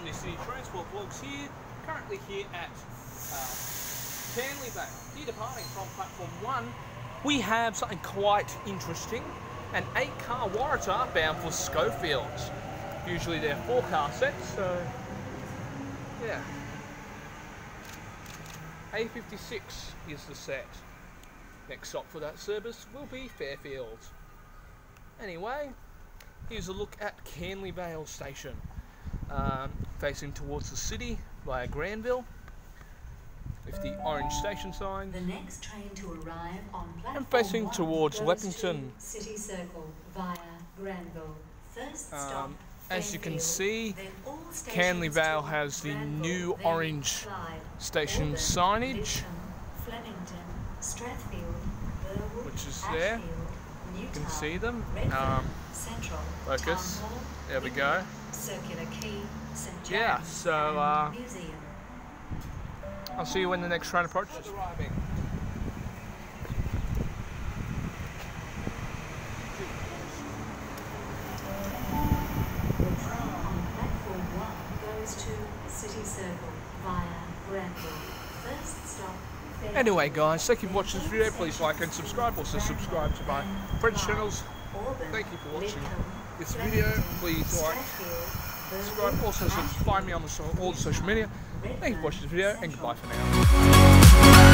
Sydney City Transport Vlogs here, currently here at Canley Vale. Here departing from platform 1, we have something quite interesting, an 8-car Waratah bound for Schofields. Usually they're 4-car sets, so yeah. A56 is the set. Next stop for that service will be Fairfield. Anyway, here's a look at Canley Vale Station, facing towards the city via Granville, with the orange station sign. The next train to arrive on platform and facing towards Leppington. City Circle via Granville. First stop, as you can see, Canley Vale has the new orange station signage, Flemington, Strathfield, Burwood, which is there. Ashfield, you can see them. Central, focus. Hall, there we go. Circular Quay, St. James, yeah, so museum. I'll see you when the next train approaches. Anyway guys, thank you for watching this video, please like and subscribe, also subscribe to my French channels. Thank you for watching this video, please like, subscribe, also find me on all the social media. Thank you for watching this video and goodbye for now.